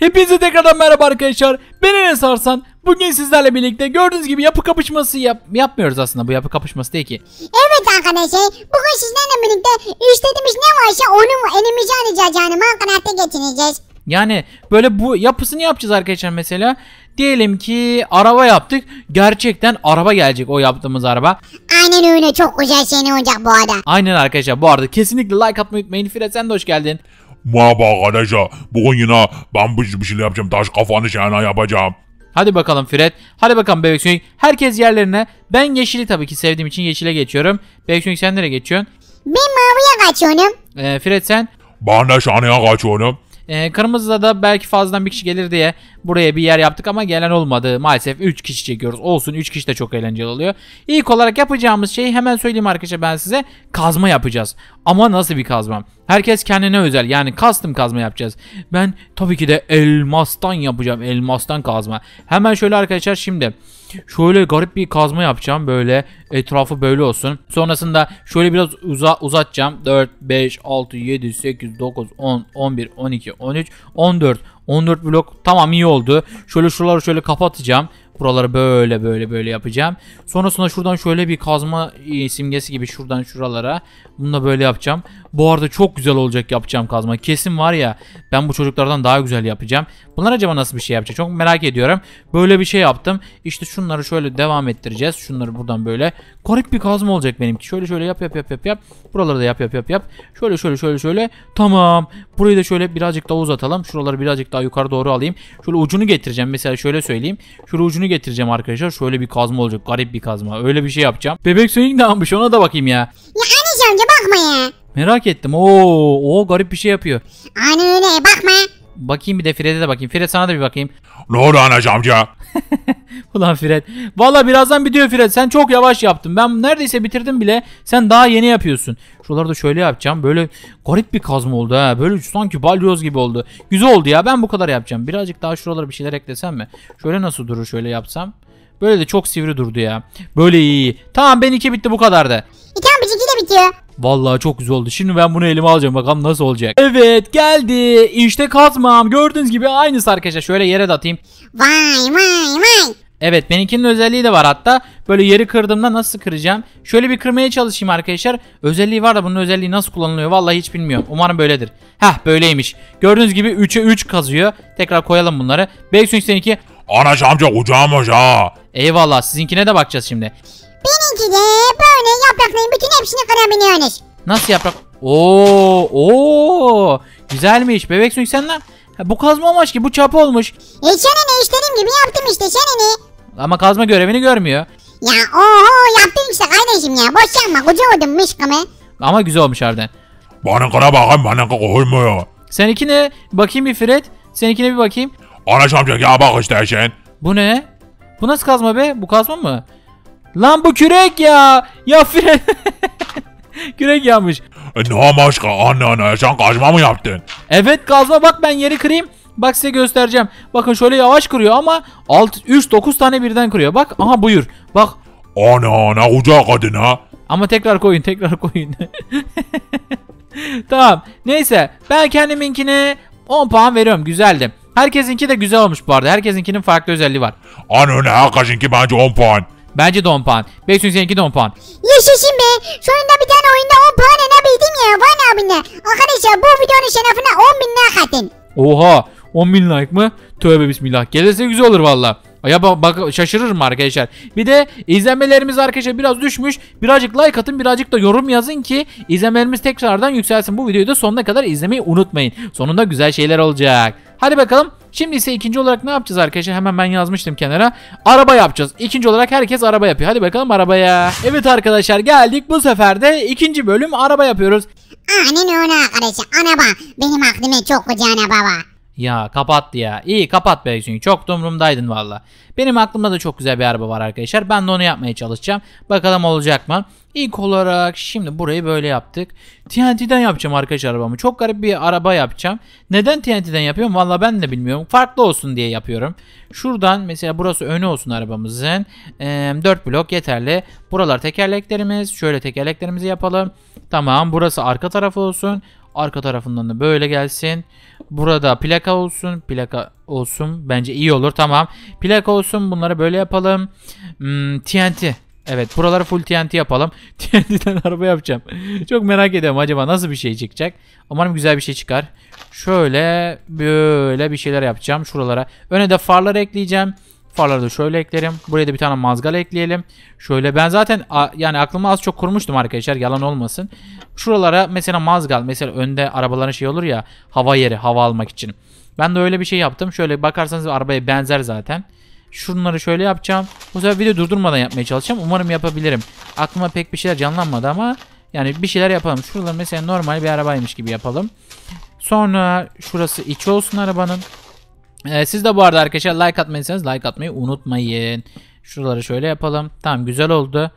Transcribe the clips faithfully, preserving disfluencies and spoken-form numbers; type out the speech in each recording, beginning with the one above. Hepinize tekrardan merhaba arkadaşlar. Ben Enes Arslan. Bugün sizlerle birlikte gördüğünüz gibi yapı kapışması yap yapmıyoruz aslında. Bu yapı kapışması değil ki. Evet arkadaşlar, bugün sizlerle birlikte istediğimiz ne varsa onu elimize alacağız, yani mankenete getireceğiz. Yani böyle bu yapısını yapacağız arkadaşlar. Mesela diyelim ki araba yaptık. Gerçekten araba gelecek, o yaptığımız araba. Aynen öyle, çok güzel şey olacak bu arada. Aynen arkadaşlar, bu arada kesinlikle like atmayı unutmayın. Fred, sen de hoş geldin. Merhaba arkadaşlar, bugün yine ben bir şey yapacağım, taş kafanı şeyine yapacağım. Hadi bakalım Fred, hadi bakalım Bebek Sonic. Herkes yerlerine, ben yeşili tabii ki sevdiğim için yeşile geçiyorum. Bebek Sonic, sen nereye geçiyorsun? Ben maviye kaçıyorum. ee, Fred sen? Ben de şaneye kaçıyorum. Ee, kırmızıda da belki fazladan bir kişi gelir diye buraya bir yer yaptık ama gelen olmadı. Maalesef üç kişi çekiyoruz. Olsun, üç kişi de çok eğlenceli oluyor. İlk olarak yapacağımız şeyi hemen söyleyeyim arkadaşlar ben size. Kazma yapacağız. Ama nasıl bir kazma? Herkes kendine özel, yani custom kazma yapacağız. Ben tabii ki de elmastan yapacağım. Elmastan kazma. Hemen şöyle arkadaşlar, şimdi şöyle garip bir kazma yapacağım. Böyle etrafı böyle olsun. Sonrasında şöyle biraz uza uzatacağım. dört, beş, altı, yedi, sekiz, dokuz, on, on bir, on iki, on üç, on dört, on dört blok. Tamam, iyi oldu. Şöyle şuraları şöyle kapatacağım. Buraları böyle böyle böyle yapacağım. Sonrasında şuradan şöyle bir kazma simgesi gibi şuradan şuralara. Bunu da böyle yapacağım. Bu arada çok güzel olacak yapacağım kazma. Kesin var ya, ben bu çocuklardan daha güzel yapacağım. Bunlar acaba nasıl bir şey yapacak? Çok merak ediyorum. Böyle bir şey yaptım. İşte şunları şöyle devam ettireceğiz. Şunları buradan böyle. Garip bir kazma olacak benimki. Şöyle şöyle yap yap yap yap yap. Buraları da yap yap yap yap. Şöyle şöyle şöyle şöyle. Tamam. Burayı da şöyle birazcık daha uzatalım. Şuraları birazcık daha yukarı doğru alayım. Şöyle ucunu getireceğim. Mesela şöyle söyleyeyim. Şöyle ucunu getireceğim arkadaşlar. Şöyle bir kazma olacak. Garip bir kazma. Öyle bir şey yapacağım. Bebek Sonic ne yapmış? Ona da bakayım ya. Ya anneciğim de bakma ya. Merak ettim. Oo, o garip bir şey yapıyor. Anne öyle bakma. Bakayım bir de Fred'e de bakayım. Fred, sana da bir bakayım. Ne oldu anacı amca? Ulan Fred. Valla birazdan bitiyor Fred. Sen çok yavaş yaptın. Ben neredeyse bitirdim bile. Sen daha yeni yapıyorsun. Şuraları da şöyle yapacağım. Böyle garip bir kazma oldu ha. Böyle sanki balyoz gibi oldu. Güzel oldu ya. Ben bu kadar yapacağım. Birazcık daha şuralara bir şeyler eklesem mi? Şöyle nasıl durur şöyle yapsam? Böyle de çok sivri durdu ya. Böyle iyi. Tamam, ben iki bitti, bu kadardı. E tamam, iki de bitiyor. Vallahi çok güzel oldu. Şimdi ben bunu elime alacağım. Bakalım nasıl olacak. Evet, geldi. İşte kazmam. Gördüğünüz gibi aynısı arkadaşlar. Şöyle yere de atayım. Vay vay vay. Evet, benimkinin özelliği de var hatta. Böyle yeri kırdığımda nasıl kıracağım? Şöyle bir kırmaya çalışayım arkadaşlar. Özelliği var da bunun özelliği nasıl kullanılıyor? Vallahi hiç bilmiyorum. Umarım böyledir. Heh, böyleymiş. Gördüğünüz gibi üçe üç kazıyor. Tekrar koyalım bunları. beş iki. Anacı amca kucağımış ha. Eyvallah, sizinkine de bakacağız şimdi. Benimki de böyle yaprakların bütün hepsini kırabiliyorsunuz. Nasıl yaprak? Oo, ooo. Güzelmiş. Bebek Sonic sen lan. Bu kazma olmuş ki, bu çapı olmuş. E sen ne istediğim gibi yaptım işte, sen ne? Ama kazma görevini görmüyor. Ya oho, yaptım işte kardeşim ya. Boş yapma, koca oldum mışkımı. Ama güzel olmuş harbiden. Bana kara bakayım, bana koymuyor. Seninkine bakayım bir Fred. Seninkine bir bakayım. Anacı amca ya bak işte sen. Bu ne? Bu nasıl kazma be? Bu kazma mı? Lan bu kürek ya. Ya Fred. Kürek yapmış. Ne amaçka anne anne, sen kazma mı yaptın? Evet kazma, bak ben yeri kırayım. Bak size göstereceğim. Bakın şöyle yavaş kırıyor ama üç dokuz tane birden kırıyor. Bak aha, buyur. Bak. Ana ana uca kadın ha. Ama tekrar koyun, tekrar koyun. Tamam, neyse ben kendiminkine on puan veriyorum, güzeldi. Herkesinki de güzel olmuş bu arada. Herkesinkinin farklı özelliği var. Ana öyle herkesinki bence on puan. Bence de on puan. Beksun seninki de on puan. Yaşasın be. Sonunda bir tane oyunda on puan alabildim ya. Vay abine. Arkadaşlar bu videonun şerefine on bin like atın. Oha. on bin like mı? Tövbe bismillah. Gelirse güzel olur valla. Ya bak, bak şaşırırım arkadaşlar. Bir de izlenmelerimiz arkadaşlar biraz düşmüş. Birazcık like atın, birazcık da yorum yazın ki izlenmelerimiz tekrardan yükselsin. Bu videoyu da sonuna kadar izlemeyi unutmayın. Sonunda güzel şeyler olacak. Hadi bakalım. Şimdi ise ikinci olarak ne yapacağız arkadaşlar? Hemen ben yazmıştım kenara. Araba yapacağız. İkinci olarak herkes araba yapıyor. Hadi bakalım arabaya. Evet arkadaşlar, geldik. Bu sefer de ikinci bölüm araba yapıyoruz. Aynen öyle arkadaşlar. Araba. Benim aklıma çok koca araba var. Ya kapattı ya. İyi kapat be Hüseyin. Çok dumrumdaydın valla. Benim aklımda da çok güzel bir araba var arkadaşlar. Ben de onu yapmaya çalışacağım. Bakalım olacak mı? İlk olarak şimdi burayı böyle yaptık. T N T'den yapacağım arkadaşlar arabamı. Çok garip bir araba yapacağım. Neden T N T'den yapıyorum? Valla ben de bilmiyorum. Farklı olsun diye yapıyorum. Şuradan mesela burası önü olsun arabamızın. Ee, dört blok yeterli. Buralar tekerleklerimiz. Şöyle tekerleklerimizi yapalım. Tamam, burası arka tarafı olsun. Arka tarafından da böyle gelsin. Burada plaka olsun. Plaka olsun. Bence iyi olur. Tamam. Plaka olsun. Bunları böyle yapalım. Hmm, T N T. Evet. Buraları full T N T yapalım. T N T'den araba yapacağım. Çok merak ediyorum. Acaba nasıl bir şey çıkacak? Umarım güzel bir şey çıkar. Şöyle böyle bir şeyler yapacağım. Şuralara. Öne de farları ekleyeceğim. Farları da şöyle eklerim. Buraya da bir tane mazgal ekleyelim. Şöyle ben zaten yani aklıma az çok kurmuştum arkadaşlar. Yalan olmasın. Şuralara mesela mazgal. Mesela önde arabaların şey olur ya. Hava yeri. Hava almak için. Ben de öyle bir şey yaptım. Şöyle bakarsanız arabaya benzer zaten. Şunları şöyle yapacağım. Bu sefer video durdurmadan yapmaya çalışacağım. Umarım yapabilirim. Aklıma pek bir şeyler canlanmadı ama. Yani bir şeyler yapalım. Şuraları mesela normal bir arabaymış gibi yapalım. Sonra şurası içi olsun arabanın. Siz de bu arada arkadaşlar like atmadıysanız like atmayı unutmayın. Şuraları şöyle yapalım. Tamam güzel oldu.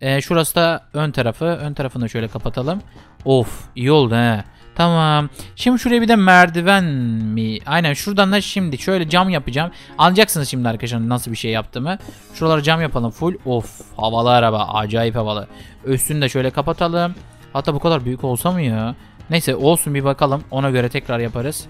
Ee, şurası da ön tarafı. Ön tarafını da şöyle kapatalım. Of iyi oldu he. Tamam. Şimdi şuraya bir de merdiven mi? Aynen şuradan da şimdi şöyle cam yapacağım. Anlayacaksınız şimdi arkadaşlar nasıl bir şey yaptığımı. Şuraları cam yapalım full. Of havalı araba. Acayip havalı. Üstünü de şöyle kapatalım. Hatta bu kadar büyük olsa mı ya? Neyse olsun bir bakalım. Ona göre tekrar yaparız.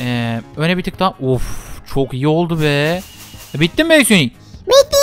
Ee, öne bir tık daha. Of çok iyi oldu be. Bitti mi Bebek Sonic? Bitti.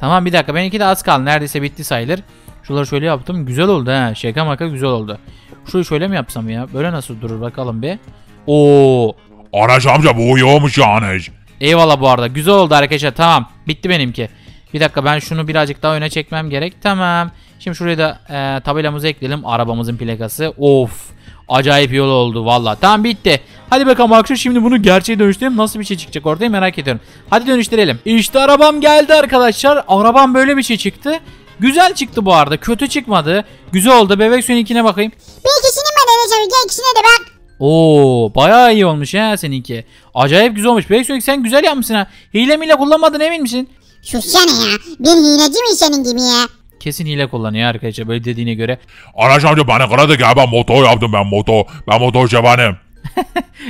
Tamam bir dakika benimki de az kaldı. Neredeyse bitti sayılır. Şuraları şöyle yaptım. Güzel oldu ha. Şaka maka güzel oldu. Şurayı şöyle mi yapsam ya? Böyle nasıl durur bakalım bir. Oo. Araç amca bu uyuyormuş yani. Eyvallah bu arada. Güzel oldu arkadaşlar. Tamam. Bitti benimki. Bir dakika ben şunu birazcık daha öne çekmem gerek. Tamam. Şimdi şuraya da e, tabelamızı ekleyelim. Arabamızın plakası. Of. Acayip yol oldu valla. Tamam bitti. Hadi bakalım arkadaşlar şimdi bunu gerçeğe dönüştürelim. Nasıl bir şey çıkacak ortaya merak ediyorum. Hadi dönüştürelim. İşte arabam geldi arkadaşlar. Arabam böyle bir şey çıktı. Güzel çıktı bu arada. Kötü çıkmadı. Güzel oldu. Bebek Sonic'ine bakayım. Bir kişinin bana ne gel kişine de bak. Oo, bayağı iyi olmuş ha seninki. Acayip güzel olmuş. Bebek Sonic sen güzel yapmışsın ha. Hile miyle kullanmadın emin misin? Sus ya ne ya. Bir hileci mi senin gibi ya? Kesin hile kullanıyor arkadaşlar böyle dediğine göre. Araç amca bana kadar da galiba motor yaptım ben motor. Ben motor şevanem.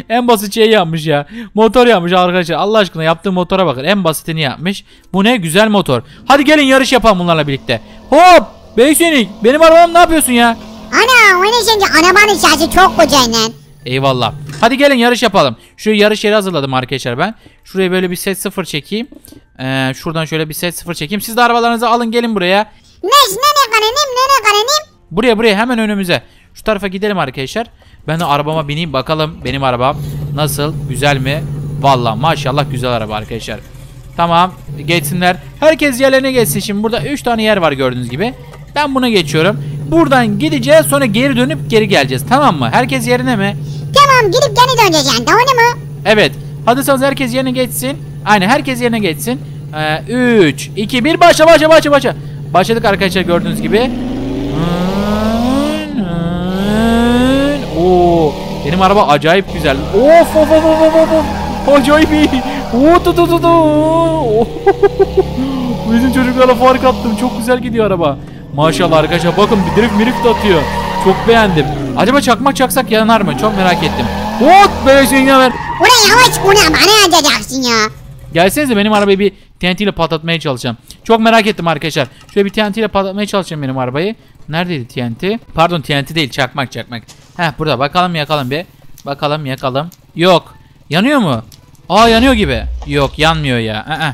En basit şey yapmış ya. Motor yapmış arkadaşlar. Allah aşkına yaptığı motora bakın. En basitini yapmış. Bu ne güzel motor. Hadi gelin yarış yapalım bunlarla birlikte. Hop. Bebek Sonic benim arabam ne yapıyorsun ya? Ana o ne şimdi arabanın şarjı çok kocaman. Eyvallah. Hadi gelin yarış yapalım. Şu yarış yeri hazırladım arkadaşlar ben. Şuraya böyle bir set sıfır çekeyim. Ee, şuradan şöyle bir set sıfır çekeyim. Siz de arabalarınızı alın gelin buraya. Buraya buraya hemen önümüze. Şu tarafa gidelim arkadaşlar. Ben de arabama bineyim bakalım benim arabam nasıl, güzel mi? Vallahi maşallah güzel araba arkadaşlar. Tamam geçsinler. Herkes yerlerine geçsin şimdi burada üç tane yer var gördüğünüz gibi. Ben buna geçiyorum. Buradan gideceğiz sonra geri dönüp geri geleceğiz tamam mı? Herkes yerine mi? Tamam gidip geri döneceğiz yani doğru mu? Evet. Hazırsanız herkes yerine geçsin. Aynen herkes yerine geçsin. üç, iki, bir başla başla başla başla. Başladık arkadaşlar gördüğünüz gibi. Oo, benim araba acayip güzel. Of of of of of. Acayip iyi. Bizim çocuklara fark attım. Çok güzel gidiyor araba. Maşallah arkadaşlar bakın bir drift mirift atıyor. Çok beğendim. Acaba çakmak çaksak yanar mı? Çok merak ettim. Hop böyle şey yanar. Oraya yavaş ona bana atacaksın ya. Gelsenize benim arabayı bir T N T ile patlatmaya çalışacağım. Çok merak ettim arkadaşlar. Şöyle bir T N T ile patlatmaya çalışacağım benim arabayı. Neredeydi T N T? Pardon T N T değil çakmak çakmak. Heh burada bakalım yakalım bir. Bakalım yakalım. Yok. Yanıyor mu? Aa yanıyor gibi. Yok yanmıyor ya. A -a.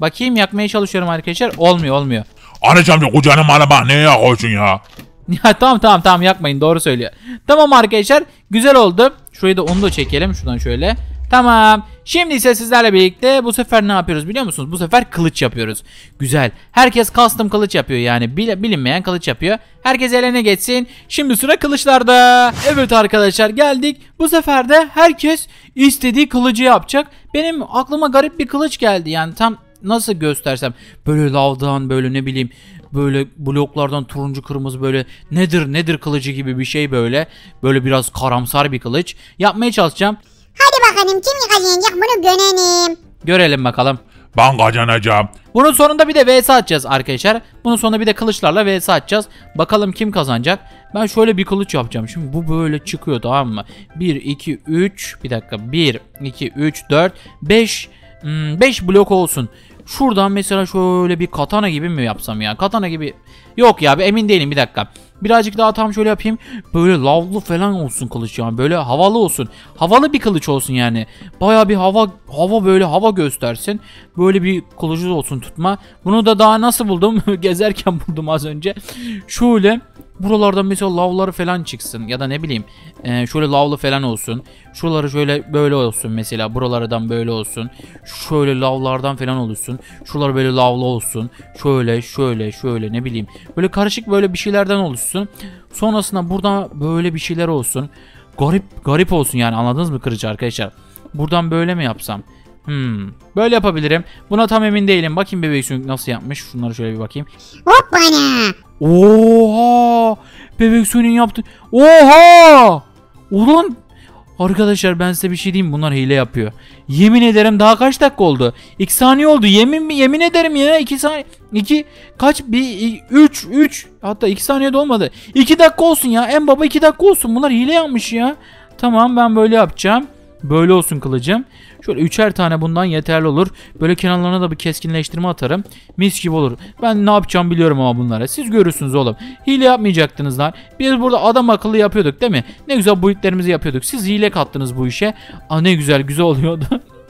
Bakayım yakmaya çalışıyorum arkadaşlar. Olmuyor olmuyor. Anacığım ya kucağına araba ne yakıyorsun ya? Ya tamam tamam tamam yakmayın doğru söylüyor. Tamam arkadaşlar güzel oldu. Şurayı da onu da çekelim şuradan şöyle. Tamam. Şimdi ise sizlerle birlikte bu sefer ne yapıyoruz biliyor musunuz? Bu sefer kılıç yapıyoruz. Güzel. Herkes custom kılıç yapıyor yani. Bil bilinmeyen kılıç yapıyor. Herkes eline geçsin. Şimdi sıra kılıçlarda. Evet arkadaşlar geldik. Bu sefer de herkes istediği kılıcı yapacak. Benim aklıma garip bir kılıç geldi. Yani tam nasıl göstersem. Böyle lavdan böyle ne bileyim. Böyle bloklardan turuncu kırmızı böyle nedir nedir kılıcı gibi bir şey böyle. Böyle biraz karamsar bir kılıç. Yapmaya çalışacağım. Hadi bakalım kim kazanacak bunu görelim. Görelim bakalım. Ben kazanacağım. Bunun sonunda bir de vs atacağız arkadaşlar. Bunun sonunda bir de kılıçlarla vs atacağız. Bakalım kim kazanacak. Ben şöyle bir kılıç yapacağım. Şimdi bu böyle çıkıyor tamam mı? bir, iki, üç. Bir dakika. bir, iki, üç, dört, beş. beş blok olsun. Şuradan mesela şöyle bir katana gibi mi yapsam ya? Katana gibi. Yok ya emin değilim bir dakika. Birazcık daha tam şöyle yapayım. Böyle lavlı falan olsun kılıç yani. Böyle havalı olsun. Havalı bir kılıç olsun yani. Bayağı bir hava hava böyle hava göstersin. Böyle bir kılıcı olsun tutma. Bunu da daha nasıl buldum? Gezerken buldum az önce. Şöyle buralardan mesela lavları falan çıksın. Ya da ne bileyim. Şöyle lavlı falan olsun. Şuraları şöyle böyle olsun mesela. Buralardan böyle olsun. Şöyle lavlardan falan olsun. Şuralar böyle lavlı olsun. Şöyle şöyle şöyle ne bileyim. Böyle karışık böyle bir şeylerden oluşsun. Sonrasında burada böyle bir şeyler olsun. Garip garip olsun yani, anladınız mı kırıcı arkadaşlar? Buradan böyle mi yapsam? Hmm. Böyle yapabilirim. Buna tam emin değilim. Bakayım Bebek Sonic nasıl yapmış. Şunları şöyle bir bakayım. Hoppana. Oha! Bebek Sonic'in yaptı. Oha! Ulan arkadaşlar ben size bir şey diyeyim, bunlar hile yapıyor. Yemin ederim daha kaç dakika oldu? iki saniye oldu. Yemin mi? Yemin ederim ya iki saniye. iki kaç bir üç üç hatta iki saniye de olmadı. iki dakika olsun ya. En baba iki dakika olsun. Bunlar hile yapmış ya. Tamam ben böyle yapacağım. Böyle olsun kılıcım. Şöyle üçer tane bundan yeterli olur. Böyle kenarlarına da bir keskinleştirme atarım. Mis gibi olur. Ben ne yapacağım biliyorum ama bunlara. Siz görürsünüz oğlum. Hile yapmayacaktınız lan. Biz burada adam akıllı yapıyorduk değil mi? Ne güzel boyutlarımızı yapıyorduk. Siz hile kattınız bu işe. Aa ne güzel güzel oluyordu.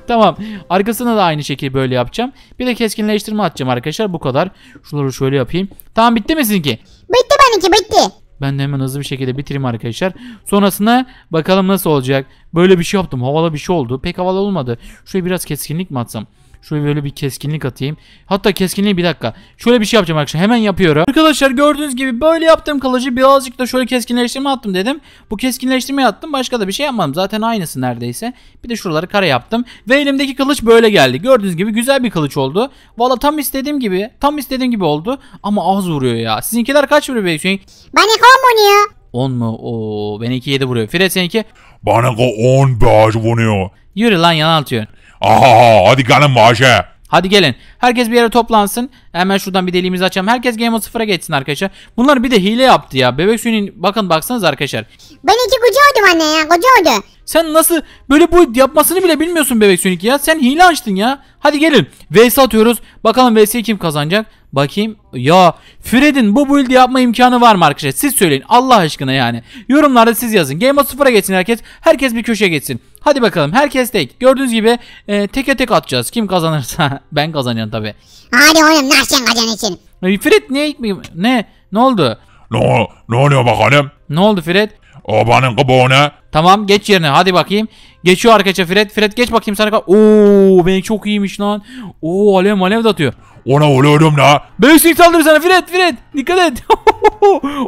Tamam. Arkasına da aynı şekilde böyle yapacağım. Bir de keskinleştirme atacağım arkadaşlar. Bu kadar. Şunları şöyle yapayım. Tamam bitti mi sizinki? Bitti benimki bitti. Ben de hemen hızlı bir şekilde bitireyim arkadaşlar. Sonrasında bakalım nasıl olacak. Böyle bir şey yaptım. Havalı bir şey oldu. Pek havalı olmadı. Şuraya biraz keskinlik mi atsam? Şöyle böyle bir keskinlik atayım. Hatta keskinliği bir dakika. Şöyle bir şey yapacağım arkadaşlar. Hemen yapıyorum. Arkadaşlar gördüğünüz gibi böyle yaptığım kılıcı birazcık da şöyle keskinleştirme attım dedim. Bu keskinleştirme attım. Başka da bir şey yapmadım. Zaten aynısı neredeyse. Bir de şuraları kare yaptım. Ve elimdeki kılıç böyle geldi. Gördüğünüz gibi güzel bir kılıç oldu. Valla tam istediğim gibi. Tam istediğim gibi oldu. Ama az vuruyor ya. Sizinkiler kaç vuruyor Beyşin? Bana on on mu? Oo, ben iki yedi vuruyor. Fred seninki? Bana on bağış vuruyor. Yürü lan yalan atıyorsun. Aha hadi gelin maaşa. Hadi gelin. Herkes bir yere toplansın. Hemen şuradan bir deliğimizi açalım. Herkes game mode sıfıra geçsin arkadaşlar. Bunlar bir de hile yaptı ya. Bebek Sonic'in bakın baksanız arkadaşlar. Ben iki koca oldum anne ya. Koca oldu. Sen nasıl böyle bu yapmasını bile bilmiyorsun Bebek Sonic ya. Sen hile açtın ya. Hadi gelin. V S atıyoruz. Bakalım V S'yi kim kazanacak? Bakayım. Ya Fred'in bu build yapma imkanı var mı arkadaşlar? Siz söyleyin Allah aşkına yani. Yorumlarda siz yazın. Game mode sıfıra geçsin herkes. Herkes bir köşeye geçsin. Hadi bakalım herkes tek. Gördüğünüz gibi e, teke tek atacağız. Kim kazanırsa ben kazanacağım tabi. Hadi oğlum nasıl kazanırsın? Fred niye gitmiyor? Ne? Ne oldu? Ne, ne oluyor bakalım? Ne oldu Fred? O benim kabuğuna. Tamam geç yerine hadi bakayım. Geçiyor arkadaşa Fred. Fred geç bakayım sana. Ooo ben çok iyiymiş lan. Ooo alev alev de atıyor. Ona ölüyorum la. Bebek Sonic saldırır sana Fred Fred. Dikkat et.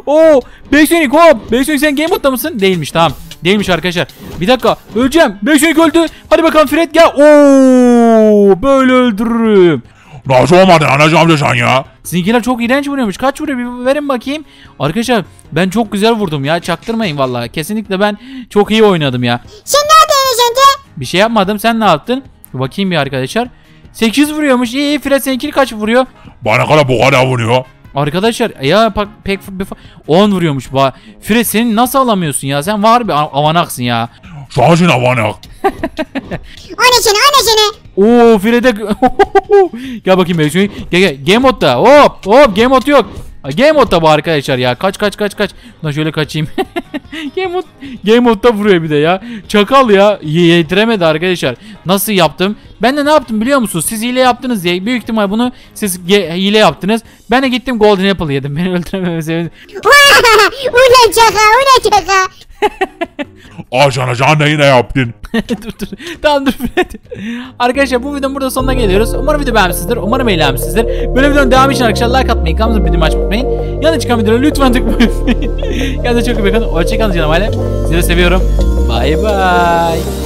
Ooo Bebek Sonic hop. Bebek Sonic sen game modda mısın? Değilmiş tamam. Değilmiş arkadaşlar. Bir dakika öleceğim. Bebek Sonic öldü. Hadi bakalım Fred gel. Ooo böyle öldürürüm. Nasıl olmadı anacığım sen ya? Sizinkiler çok iğrenç vuruyormuş. Kaç vuruyor bir verin bakayım. Arkadaşlar ben çok güzel vurdum ya. Çaktırmayın vallahi. Kesinlikle ben çok iyi oynadım ya. Sen ne yaptın önce? Bir şey yapmadım. Sen ne yaptın? Bir bakayım bir arkadaşlar. sekiz vuruyormuş. İyi iyi. Fred seninkini kaç vuruyor? Bana kadar bu kadar vuruyor. Arkadaşlar ya bak pek on vuruyormuş. Fred senin nasıl alamıyorsun ya? Sen var bir avanaksın ya. Şansın avanak. Ana seni ana seni. Ooo Fred'e gel bakayım Bebek Sonic. Gel gel game modda hop hop game mod yok. Game modda bu arkadaşlar ya. Kaç kaç kaç kaç. Ulan şöyle kaçayım. Game mod game modda vuruyor bir de ya. Çakal ya. Yetiremedi arkadaşlar. Nasıl yaptım? Ben de ne yaptım biliyor musunuz? Siz hile yaptınız diye. Büyük ihtimal bunu siz hile yaptınız. Ben de gittim Golden Apple yedim. Beni öldürememesi. Ulan çaka ulan çaka. Ajana canla yine yaptın. Dur dur. Tamam dur Fred. Arkadaşlar bu videonun burada sonuna geliyoruz. Umarım video beğenmişsinizdir. Umarım eğlenmişsinizdir. Böyle videonun devamı için arkadaşlar like atmayı, kanalımıza bildirim açmayı unutmayın. Yanına çıkan videoları lütfen tıklamayı unutmayın. Kendinize çok iyi bakın. Hoşçakalın canım ailem. Sizi seviyorum. Bye bye.